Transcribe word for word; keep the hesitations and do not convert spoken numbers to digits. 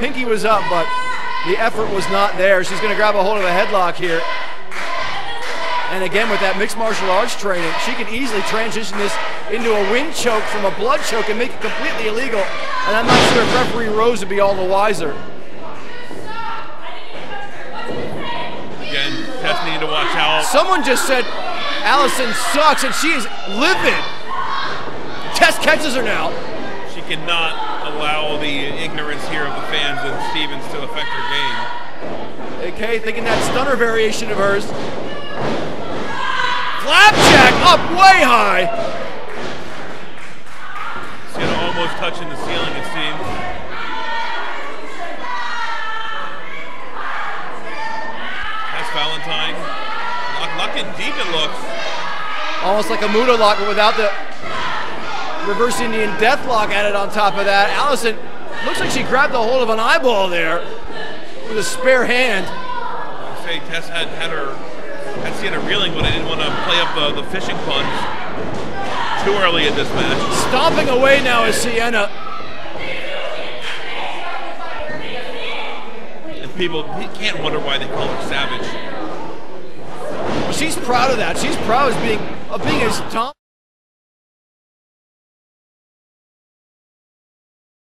Pinky was up, but the effort was not there. She's going to grab a hold of a headlock here. And again, with that mixed martial arts training, she can easily transition this into a wind choke from a blood choke and make it completely illegal. And I'm not sure if referee Rose would be all the wiser. Again, Tess needed to watch out. Someone just said Allysin sucks, and she is livid. Tess catches her now. She cannot allow the ignorance here of the fans and Stevens to affect her game. Okay, thinking that stunner variation of hers. Flapjack up way high. It's gonna almost touching the ceiling, it seems. That's Valentine. Lock, locking deep, it looks. Almost like a Muta Lock, but without the reverse Indian Deathlock added on top of that. Allysin looks like she grabbed a hold of an eyeball there with a spare hand. I say Tess had, had her. I'd seen her reeling, but I didn't want to play up uh, the fishing punch too early in this match. Stomping away now is Sienna. And people can't wonder why they call her Savage. She's proud of that. She's proud of being, of being as tough.